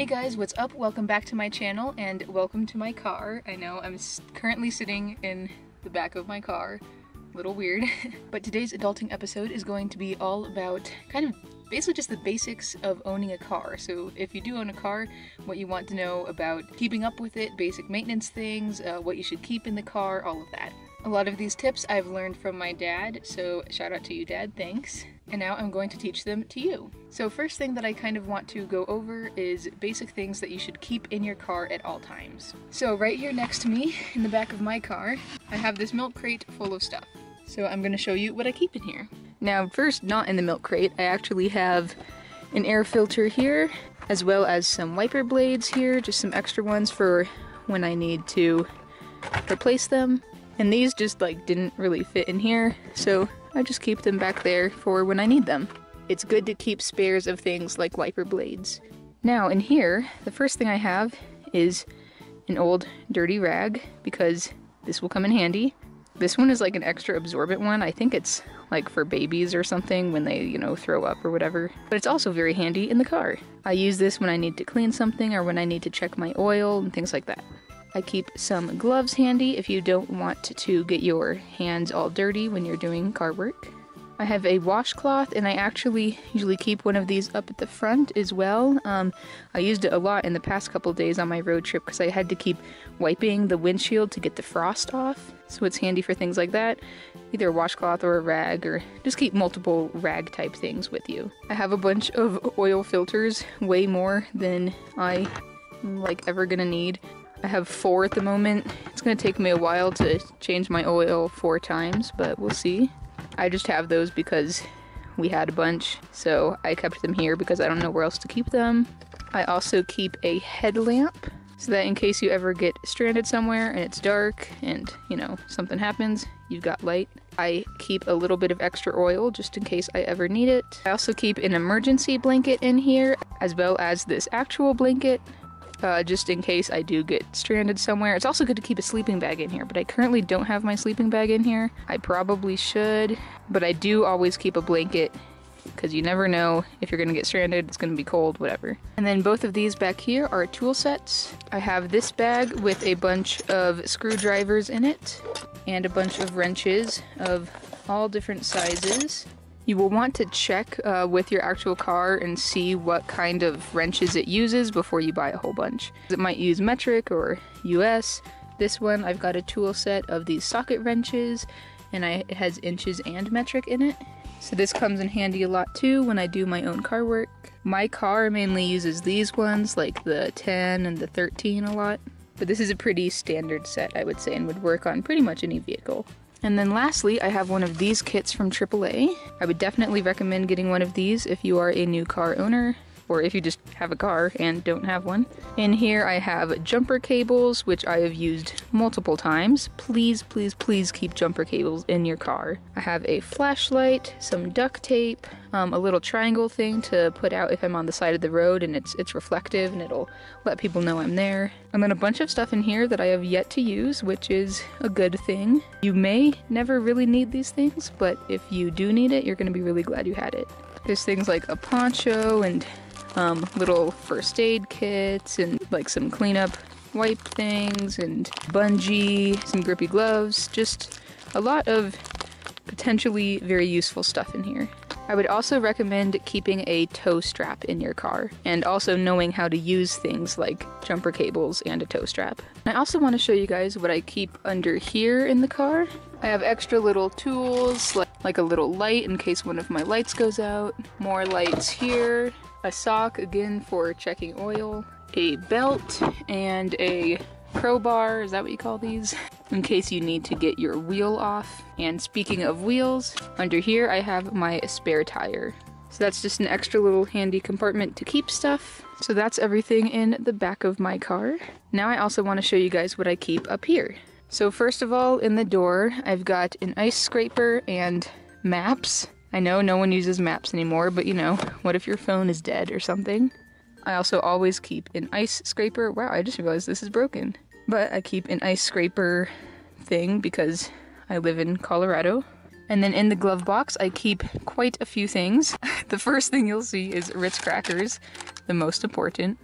Hey guys, what's up? Welcome back to my channel and welcome to my car. I know I'm currently sitting in the back of my car. A little weird. But today's adulting episode is going to be all about kind of basically just the basics of owning a car. So if you do own a car, what you want to know about keeping up with it, basic maintenance things, what you should keep in the car, all of that. A lot of these tips I've learned from my dad, so shout out to you, Dad, thanks. And now I'm going to teach them to you. So first thing that I kind of want to go over is basic things that you should keep in your car at all times. So right here next to me, in the back of my car, I have this milk crate full of stuff. So I'm going to show you what I keep in here. Now first, not in the milk crate, I actually have an air filter here, as well as some wiper blades here, just some extra ones for when I need to replace them. And these just like didn't really fit in here, so I just keep them back there for when I need them. It's good to keep spares of things like wiper blades. Now in here, the first thing I have is an old dirty rag, because this will come in handy. This one is like an extra absorbent one. I think it's like for babies or something when they, you know, throw up or whatever. But it's also very handy in the car. I use this when I need to clean something or when I need to check my oil and things like that. I keep some gloves handy if you don't want to get your hands all dirty when you're doing car work. I have a washcloth, and I actually usually keep one of these up at the front as well. I used it a lot in the past couple days on my road trip because I had to keep wiping the windshield to get the frost off. So it's handy for things like that, either a washcloth or a rag, or just keep multiple rag type things with you. I have a bunch of oil filters, way more than I like ever gonna need. I have 4 at the moment. It's gonna take me a while to change my oil 4 times, but we'll see. I just have those because we had a bunch, so I kept them here because I don't know where else to keep them. I also keep a headlamp, so that in case you ever get stranded somewhere and it's dark and, you know, something happens, you've got light. I keep a little bit of extra oil just in case I ever need it. I also keep an emergency blanket in here, as well as this actual blanket. Just in case I do get stranded somewhere. It's also good to keep a sleeping bag in here, but I currently don't have my sleeping bag in here. I probably should, but I do always keep a blanket because you never know if you're gonna get stranded, it's gonna be cold, whatever. And then both of these back here are tool sets. I have this bag with a bunch of screwdrivers in it and a bunch of wrenches of all different sizes. You will want to check with your actual car and see what kind of wrenches it uses before you buy a whole bunch. It might use metric or US. This one, I've got a tool set of these socket wrenches, and it has inches and metric in it. So this comes in handy a lot too when I do my own car work. My car mainly uses these ones, like the 10 and the 13 a lot. But this is a pretty standard set, I would say, and would work on pretty much any vehicle. And then lastly, I have one of these kits from AAA. I would definitely recommend getting one of these if you are a new car owner, or if you just have a car and don't have one. In here I have jumper cables, which I have used multiple times. Please, please, please keep jumper cables in your car. I have a flashlight, some duct tape, a little triangle thing to put out if I'm on the side of the road and it's reflective and it'll let people know I'm there. And then a bunch of stuff in here that I have yet to use, which is a good thing. You may never really need these things, but if you do need it, you're gonna be really glad you had it. There's things like a poncho and little first aid kits and like some cleanup wipe things and bungee, some grippy gloves, just a lot of potentially very useful stuff in here. I would also recommend keeping a tow strap in your car and also knowing how to use things like jumper cables and a tow strap. I also want to show you guys what I keep under here in the car. I have extra little tools like a little light in case one of my lights goes out, more lights here, a sock again for checking oil, a belt, and a crowbar, is that what you call these? In case you need to get your wheel off. And speaking of wheels, under here I have my spare tire. So that's just an extra little handy compartment to keep stuff. So that's everything in the back of my car. Now I also want to show you guys what I keep up here. So first of all, in the door, I've got an ice scraper and maps. I know no one uses maps anymore, but you know, what if your phone is dead or something? I also always keep an ice scraper. Wow, I just realized this is broken. But I keep an ice scraper thing because I live in Colorado. And then in the glove box, I keep quite a few things. The first thing you'll see is Ritz crackers, the most important.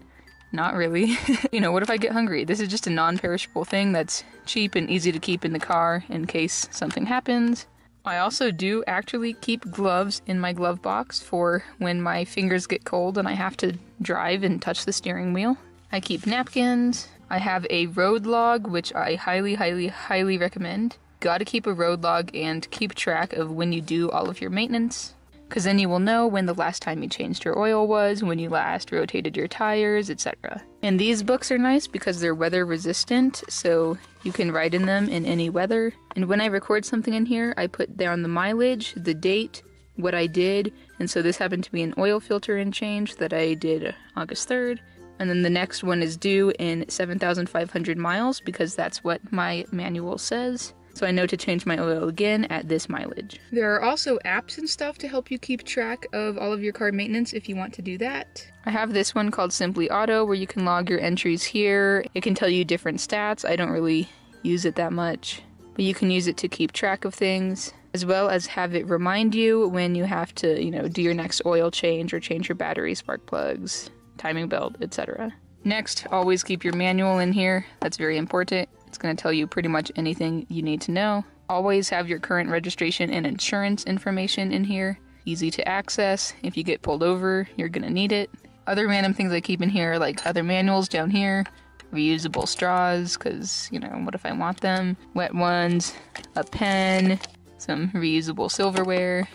Not really. You know, what if I get hungry? This is just a non-perishable thing that's cheap and easy to keep in the car in case something happens. I also do actually keep gloves in my glove box for when my fingers get cold and I have to drive and touch the steering wheel. I keep napkins. I have a road log, which I highly recommend. Gotta keep a road log and keep track of when you do all of your maintenance, because then you will know when the last time you changed your oil was, when you last rotated your tires, etc. And these books are nice because they're weather resistant, so you can write in them in any weather. And when I record something in here, I put down the mileage, the date, what I did, and so this happened to be an oil filter and change that I did August 3rd. And then the next one is due in 7,500 miles because that's what my manual says. So I know to change my oil again at this mileage. There are also apps and stuff to help you keep track of all of your car maintenance if you want to do that. I have this one called Simply Auto where you can log your entries here. It can tell you different stats. I don't really use it that much, but you can use it to keep track of things, as well as have it remind you when you have to, you know, do your next oil change or change your battery, spark plugs, timing belt, etc. Next, always keep your manual in here. That's very important. It's going to tell you pretty much anything you need to know. Always have your current registration and insurance information in here. Easy to access. If you get pulled over, you're going to need it. Other random things I keep in here are like other manuals down here, reusable straws, because, you know, what if I want them? Wet ones, a pen, some reusable silverware.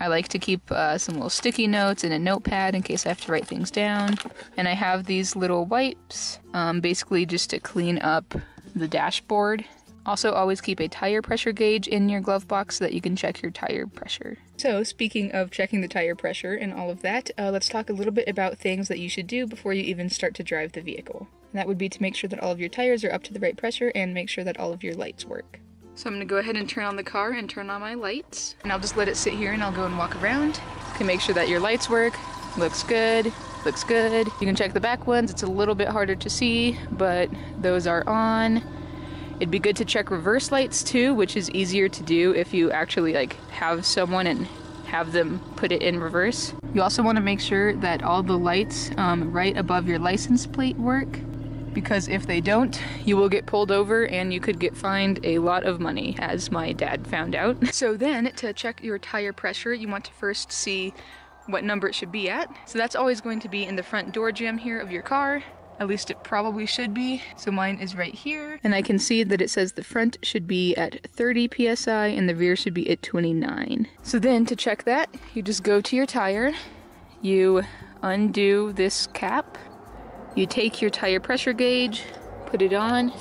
I like to keep some little sticky notes in a notepad in case I have to write things down. And I have these little wipes, basically just to clean up the dashboard. Also, always keep a tire pressure gauge in your glove box so that you can check your tire pressure. So, speaking of checking the tire pressure and all of that, let's talk a little bit about things that you should do before you even start to drive the vehicle. And that would be to make sure that all of your tires are up to the right pressure and make sure that all of your lights work. So I'm going to go ahead and turn on the car and turn on my lights. And I'll just let it sit here and I'll go and walk around. You can make sure that your lights work. Looks good. Looks good. You can check the back ones. It's a little bit harder to see, but those are on. It'd be good to check reverse lights too, which is easier to do if you actually like have someone and have them put it in reverse. You also want to make sure that all the lights right above your license plate work, because if they don't, you will get pulled over and you could get fined a lot of money, as my dad found out. So then, to check your tire pressure, you want to first see what number it should be at. So that's always going to be in the front door jamb here of your car. At least it probably should be. So mine is right here. And I can see that it says the front should be at 30 PSI and the rear should be at 29. So then, to check that, you just go to your tire, you undo this cap, you take your tire pressure gauge, put it on,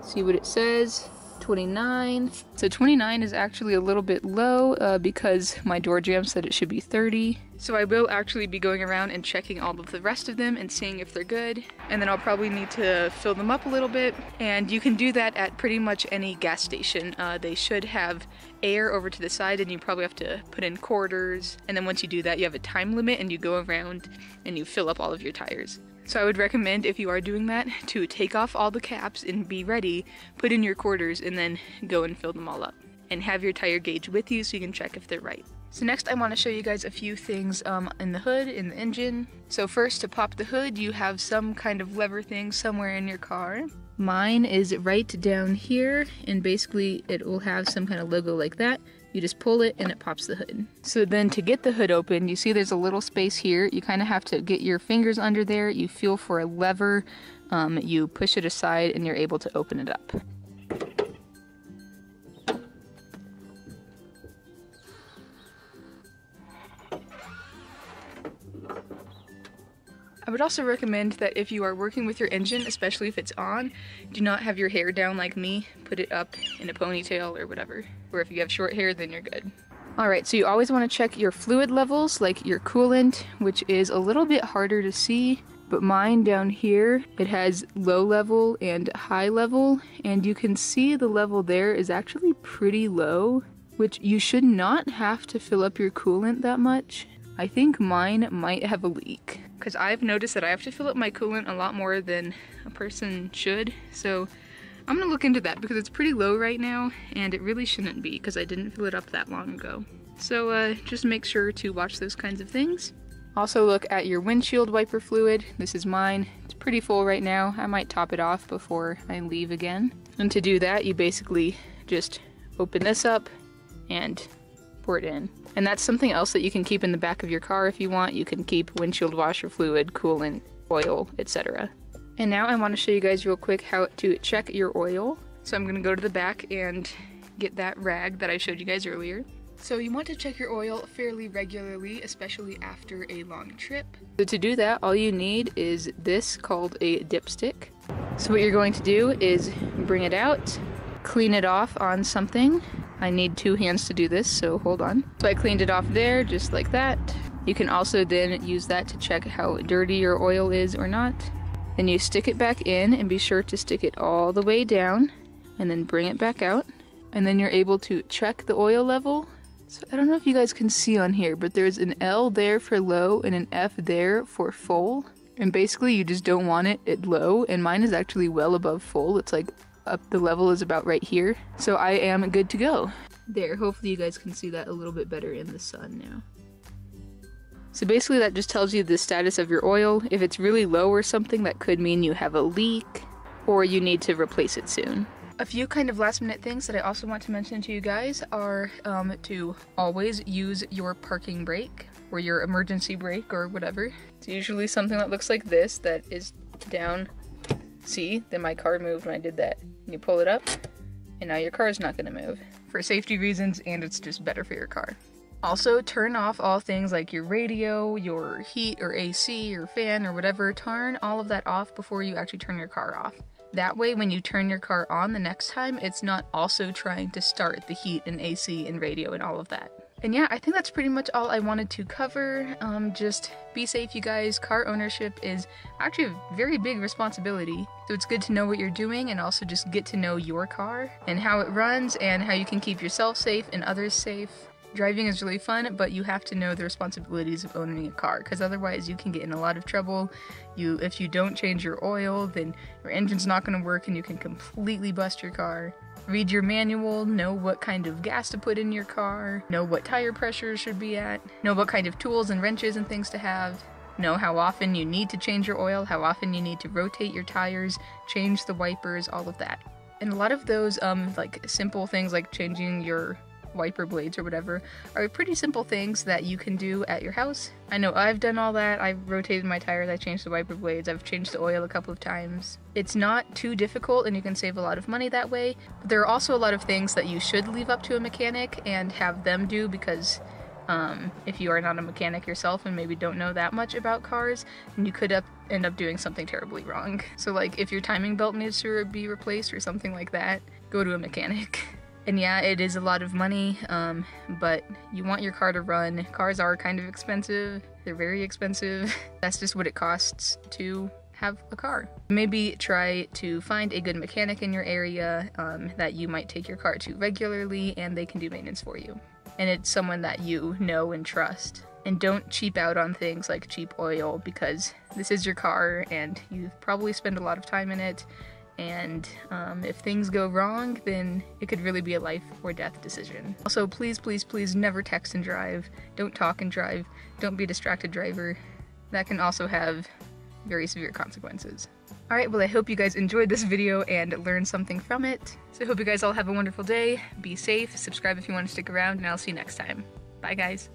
see what it says, 29. So 29 is actually a little bit low because my door jamb said it should be 30. So I will actually be going around and checking all of the rest of them and seeing if they're good. And then I'll probably need to fill them up a little bit. And you can do that at pretty much any gas station. They should have air over to the side and you probably have to put in quarters. And then once you do that, you have a time limit and you go around and you fill up all of your tires. So I would recommend, if you are doing that, to take off all the caps and be ready, put in your quarters, and then go and fill them all up. And have your tire gauge with you so you can check if they're right. So next I want to show you guys a few things in the hood, in the engine. So first, to pop the hood, you have some kind of lever thing somewhere in your car. Mine is right down here, and basically it will have some kind of logo like that. You just pull it and it pops the hood. So then, to get the hood open, you see there's a little space here. You kind of have to get your fingers under there. You feel for a lever, you push it aside, and you're able to open it up. I would also recommend that if you are working with your engine, especially if it's on, do not have your hair down like me. Put it up in a ponytail or whatever. Or if you have short hair, then you're good. Alright, so you always want to check your fluid levels, like your coolant, which is a little bit harder to see. But mine down here, it has low level and high level, and you can see the level there is actually pretty low, which you should not have to fill up your coolant that much. I think mine might have a leak, because I've noticed that I have to fill up my coolant a lot more than a person should, so I'm going to look into that because it's pretty low right now and it really shouldn't be because I didn't fill it up that long ago. So just make sure to watch those kinds of things. Also look at your windshield wiper fluid. This is mine. It's pretty full right now. I might top it off before I leave again. And to do that, you basically just open this up and pour it in. And that's something else that you can keep in the back of your car if you want. You can keep windshield washer fluid, coolant, oil, etc. And now I want to show you guys real quick how to check your oil. So I'm going to go to the back and get that rag that I showed you guys earlier. So you want to check your oil fairly regularly, especially after a long trip. So to do that, all you need is this called a dipstick. So what you're going to do is bring it out, clean it off on something. I need two hands to do this, so hold on. So I cleaned it off there, just like that. You can also then use that to check how dirty your oil is or not. Then you stick it back in and be sure to stick it all the way down and then bring it back out. And then you're able to check the oil level. So I don't know if you guys can see on here, but there's an L there for low and an F there for full. And basically you just don't want it at low, and mine is actually well above full. It's like up the level is about right here. So I am good to go. There, hopefully you guys can see that a little bit better in the sun now. So basically that just tells you the status of your oil. If it's really low or something, that could mean you have a leak or you need to replace it soon. A few kind of last minute things that I also want to mention to you guys are to always use your parking brake or your emergency brake or whatever. It's usually something that looks like this that is down. See, then my car moved when I did that. And you pull it up and now your car is not going to move for safety reasons, and it's just better for your car. Also turn off all things like your radio, your heat or AC, your fan or whatever. Turn all of that off before you actually turn your car off. That way, when you turn your car on the next time, it's not also trying to start the heat and AC and radio and all of that. And yeah, I think that's pretty much all I wanted to cover. Just be safe, you guys. Car ownership is actually a very big responsibility. So it's good to know what you're doing and also just get to know your car and how it runs and how you can keep yourself safe and others safe. Driving is really fun, but you have to know the responsibilities of owning a car, because otherwise you can get in a lot of trouble. If you don't change your oil, then your engine's not going to work and you can completely bust your car. Read your manual, know what kind of gas to put in your car, know what tire pressure should be at, know what kind of tools and wrenches and things to have, know how often you need to change your oil, how often you need to rotate your tires, change the wipers, all of that. And a lot of those like simple things like changing your wiper blades or whatever are pretty simple things that you can do at your house. I know I've done all that. I've rotated my tires, I changed the wiper blades, I've changed the oil a couple of times. It's not too difficult and you can save a lot of money that way. But there are also a lot of things that you should leave up to a mechanic and have them do, because if you are not a mechanic yourself and maybe don't know that much about cars, then you could end up doing something terribly wrong. So like if your timing belt needs to be replaced or something like that, go to a mechanic. And yeah, it is a lot of money, but you want your car to run. Cars are kind of expensive. They're very expensive. That's just what it costs to have a car. Maybe try to find a good mechanic in your area that you might take your car to regularly, and they can do maintenance for you. And it's someone that you know and trust. And don't cheap out on things like cheap oil, because this is your car and you've probably spent a lot of time in it. And if things go wrong, then it could really be a life or death decision. Also, please, please, please never text and drive. Don't talk and drive. Don't be a distracted driver. That can also have very severe consequences. All right, well, I hope you guys enjoyed this video and learned something from it. So I hope you guys all have a wonderful day. Be safe, subscribe if you want to stick around, and I'll see you next time. Bye, guys.